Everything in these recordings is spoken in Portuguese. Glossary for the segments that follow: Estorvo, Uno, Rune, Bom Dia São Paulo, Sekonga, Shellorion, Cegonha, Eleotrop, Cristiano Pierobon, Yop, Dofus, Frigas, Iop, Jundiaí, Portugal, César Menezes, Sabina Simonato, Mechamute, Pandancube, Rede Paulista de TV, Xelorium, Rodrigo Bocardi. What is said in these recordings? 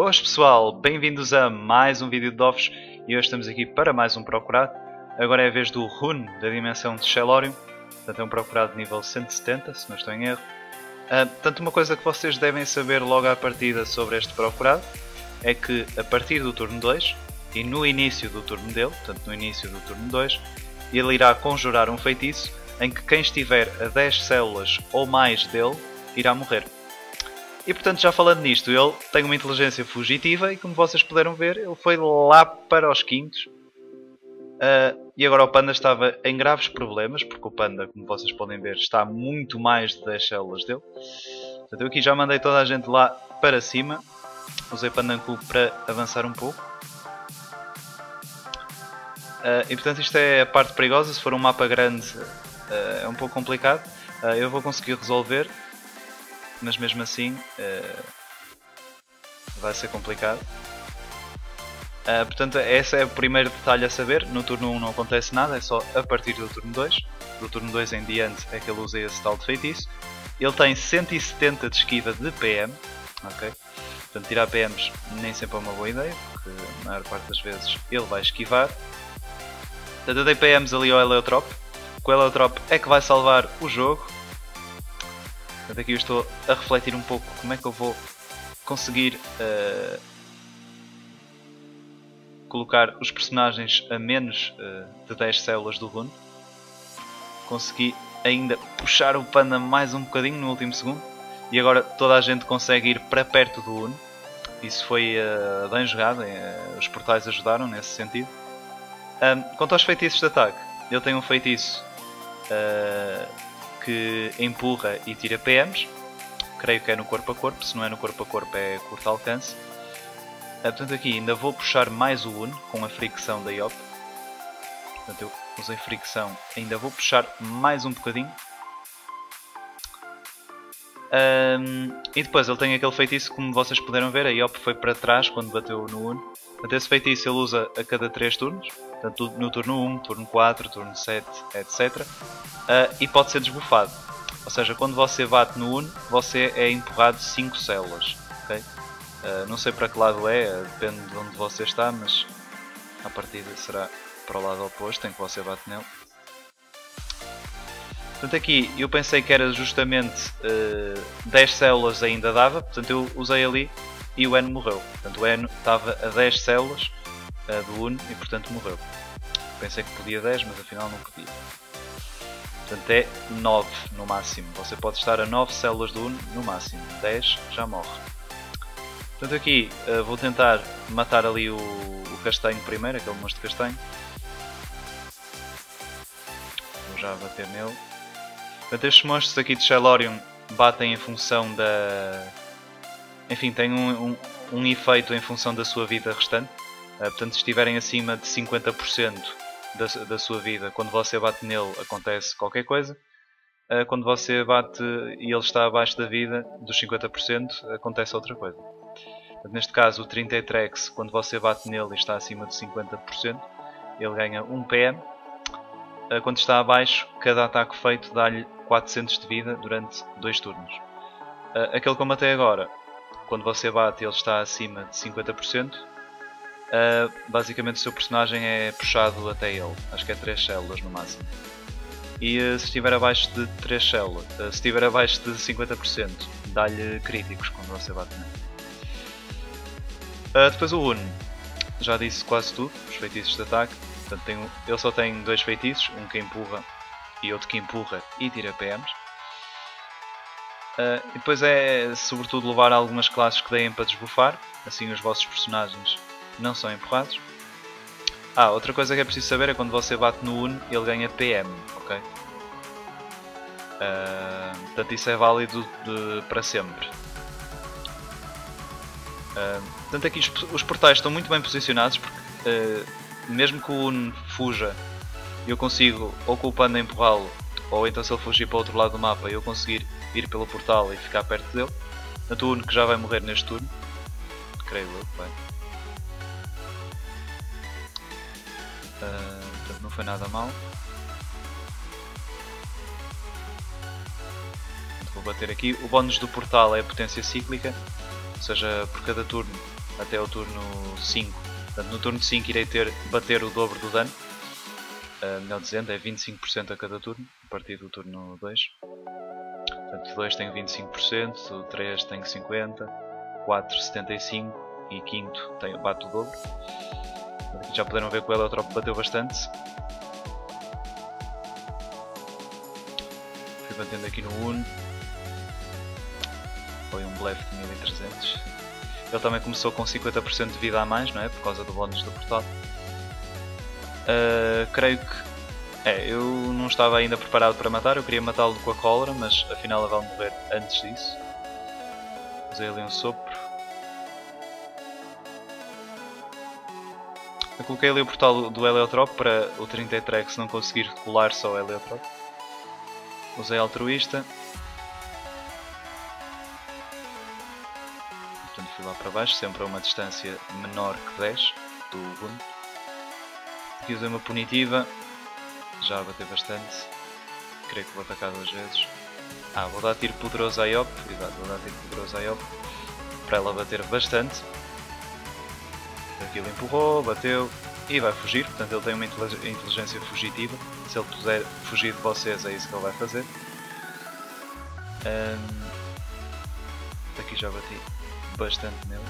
Boas pessoal, bem-vindos a mais um vídeo de Dofus e hoje estamos aqui para mais um procurado. Agora é a vez do Rune da dimensão de Shellorion, portanto é um procurado de nível 170, se não estou em erro. Portanto, uma coisa que vocês devem saber logo à partida sobre este procurado é que a partir do turno 2 e no início do turno dele, portanto no início do turno 2, ele irá conjurar um feitiço em que quem estiver a 10 células ou mais dele irá morrer. E portanto, já falando nisto, ele tem uma inteligência fugitiva e como vocês puderam ver, ele foi lá para os quintos. E agora o Panda estava em graves problemas, porque o Panda, como vocês podem ver, está muito mais de 10 células dele. Portanto, eu aqui já mandei toda a gente lá para cima. Usei Pandancube para avançar um pouco. E portanto, isto é a parte perigosa. Se for um mapa grande, é um pouco complicado. Eu vou conseguir resolver. Mas mesmo assim vai ser complicado. Portanto, esse é o primeiro detalhe a saber. No turno 1 não acontece nada, é só a partir do turno 2. Do turno 2 em diante é que ele usa esse tal de feitiço. Ele tem 170 de esquiva de PM. Okay? Portanto, tirar PMs nem sempre é uma boa ideia, porque a maior parte das vezes ele vai esquivar. Portanto, eu dei PMs ali ao Eleotrop. Com o Eleotrop é que vai salvar o jogo. Portanto, aqui eu estou a refletir um pouco como é que eu vou conseguir colocar os personagens a menos de 10 células do Rune. Consegui ainda puxar o Panda mais um bocadinho no último segundo. E agora toda a gente consegue ir para perto do Rune. Isso foi bem jogado, os portais ajudaram nesse sentido. Quanto aos feitiços de ataque, eu tenho um feitiço que empurra e tira PMs, creio que é no corpo a corpo, se não é no corpo a corpo é curto alcance. Portanto, aqui ainda vou puxar mais o Uno com a fricção da Iop. Portanto, eu usei fricção, ainda vou puxar mais um bocadinho. E depois ele tem aquele feitiço, como vocês puderam ver, a Iop foi para trás quando bateu no Uno. Portanto, esse feitiço ele usa a cada 3 turnos. Portanto, no turno 1, turno 4, turno 7, etc. E pode ser desbufado. Ou seja, quando você bate no Uno, você é empurrado 5 células. Okay? Não sei para que lado é, depende de onde você está, mas a partida será para o lado oposto em que você bate nele. Portanto, aqui eu pensei que era justamente 10 células ainda dava, portanto eu usei ali e o Eno morreu. Portanto, o Eno estava a 10 células do Uno e portanto morreu. Pensei que podia 10, mas afinal não podia. Portanto é 9 no máximo. Você pode estar a 9 células do Uno no máximo. 10 já morre. Portanto aqui vou tentar matar ali o castanho primeiro, aquele monstro castanho. Vou já bater nele. Portanto estes monstros aqui de Xelorium batem em função da... Enfim, têm um efeito em função da sua vida restante. Portanto, se estiverem acima de 50% da sua vida, quando você bate nele acontece qualquer coisa. Quando você bate e ele está abaixo da vida dos 50% acontece outra coisa. Portanto, neste caso o 33, quando você bate nele e está acima de 50%, ele ganha 1 PM. Quando está abaixo, cada ataque feito dá-lhe 400 de vida durante 2 turnos. Aquele que eu matei agora, quando você bate ele está acima de 50%. Basicamente o seu personagem é puxado até ele, acho que é 3 células no máximo. E se estiver abaixo de 3 células, se estiver abaixo de 50%, dá-lhe críticos quando você bate nele. Depois o Uno, já disse quase tudo, os feitiços de ataque. Portanto, ele só tem 2 feitiços, um que empurra e outro que empurra e tira PMs. E depois é sobretudo levar algumas classes que deem para desbufar, assim os vossos personagens não são empurrados. Outra coisa que é preciso saber é quando você bate no Uno, ele ganha PM, ok? Portanto, isso é válido para sempre. Portanto, aqui os portais estão muito bem posicionados, porque mesmo que o Uno fuja, eu consigo, ou com o Panda empurrá-lo, ou então se ele fugir para o outro lado do mapa, eu conseguir ir pelo portal e ficar perto dele. Portanto, o Uno que já vai morrer neste turno, creio eu, bem. Portanto, não foi nada mal. Vou bater aqui. O bónus do portal é a potência cíclica, ou seja, por cada turno até o turno 5. Portanto, no turno 5 irei bater o dobro do dano, melhor dizendo, é 25% a cada turno, a partir do turno 2. Portanto, o 2 tenho 25%, o 3 tenho 50%, o 4 75% e o 5º tenho, bato o dobro. Já puderam ver que o Eleotrop bateu bastante. Fui batendo aqui no Uno. Foi um blefe de 1300. Ele também começou com 50% de vida a mais, não é? Por causa do bónus do portal. Creio que... eu não estava ainda preparado para matar, eu queria matá-lo com a cólera, mas afinal ele vai morrer antes disso. Usei ali um sopro. Eu coloquei ali o portal do Eleotrop para o 33, se não conseguir colar só o Eleotrop. Usei altruísta. Portanto fui lá para baixo, sempre a uma distância menor que 10 do Rune. Aqui usei uma punitiva. Já bateu bastante. Creio que vou atacar duas vezes. Vou dar tiro poderoso a Iop. Exato, vou dar tiro poderoso a Iop. Para ela bater bastante. Aqui ele empurrou, bateu e vai fugir, portanto ele tem uma inteligência fugitiva. Se ele puder fugir de vocês é isso que ele vai fazer. Aqui já bati bastante nele.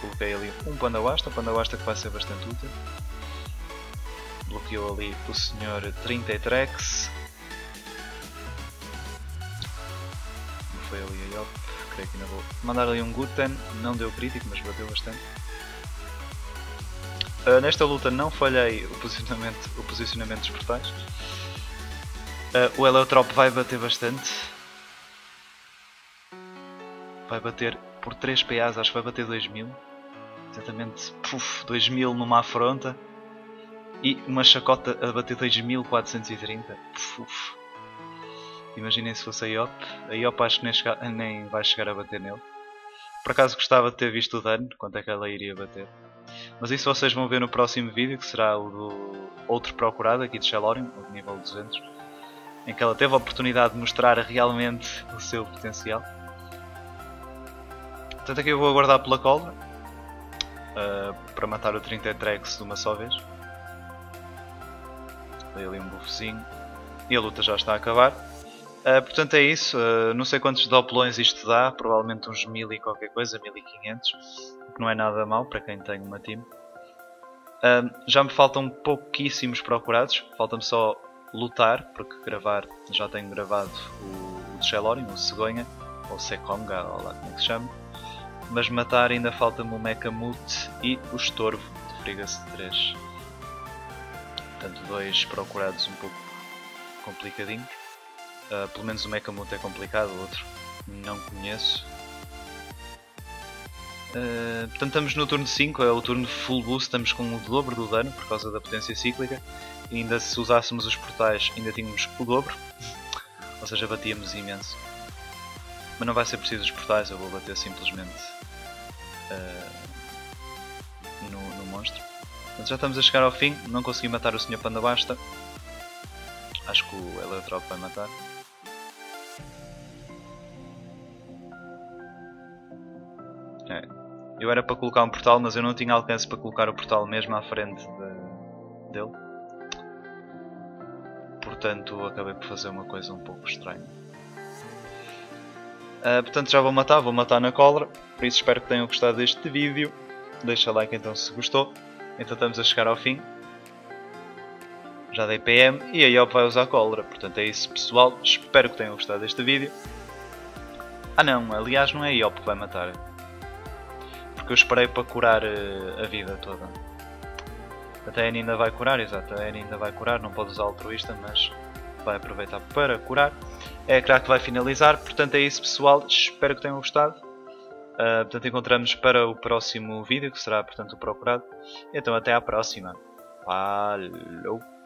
Coloquei ali um Pandancube que vai ser bastante útil. Bloqueou ali o Sr. 33. Foi ali a Yop, creio que ainda vou mandar ali um Guten, não deu crítico, mas bateu bastante. Nesta luta não falhei o posicionamento dos portais. O Eleotrop vai bater bastante. Vai bater por 3 PAs, acho que vai bater 2000. Exatamente, 2000 numa afronta. E uma chacota a bater 2430. Imaginem se fosse a Iop. A Iop acho que nem vai chegar a bater nele. Por acaso gostava de ter visto o dano, quanto é que ela iria bater. Mas isso vocês vão ver no próximo vídeo, que será o do outro procurado aqui de Xelorium, o de nível 200. Em que ela teve a oportunidade de mostrar realmente o seu potencial. Portanto aqui eu vou aguardar pela cola. Para matar o 33 de uma só vez. Dei ali um buffzinho. E a luta já está a acabar. Portanto é isso, não sei quantos doplões isto dá, provavelmente uns 1000 e qualquer coisa, 1500, o que não é nada mal para quem tem uma team. Já me faltam pouquíssimos procurados, falta-me só lutar, porque gravar, já tenho gravado o de Xelorium, o Cegonha, ou Sekonga, ou lá como é que se chama. Mas matar ainda falta-me o Mechamute e o Estorvo, de Frigas 3. Portanto dois procurados um pouco complicadinhos. Pelo menos o Mechamute é complicado, o outro não conheço. Portanto estamos no turno 5, é o turno full boost, estamos com o dobro do dano por causa da potência cíclica. E ainda se usássemos os portais ainda tínhamos o dobro, ou seja, batíamos imenso. Mas não vai ser preciso os portais, eu vou bater simplesmente no monstro. Portanto, já estamos a chegar ao fim, não consegui matar o Sr. Pandabasta. Acho que o Eleotrop vai matar. Eu era para colocar um portal, mas eu não tinha alcance para colocar o portal mesmo à frente dele. Portanto, acabei por fazer uma coisa um pouco estranha. Portanto, já vou matar na cólera. Por isso, espero que tenham gostado deste vídeo. Deixa like então se gostou. Então, estamos a chegar ao fim. Já dei PM e a Iop vai usar a cólera. Portanto é isso pessoal, espero que tenham gostado deste vídeo. Não, aliás não é a Iop que vai matar. Porque eu esperei para curar a vida toda. Até a Annie ainda vai curar, exato, a Annie ainda vai curar, não pode usar altruísta, mas vai aproveitar para curar. É a crack que vai finalizar, portanto é isso pessoal, espero que tenham gostado. Portanto encontramos para o próximo vídeo, que será portanto o procurado. Então até à próxima. Falou!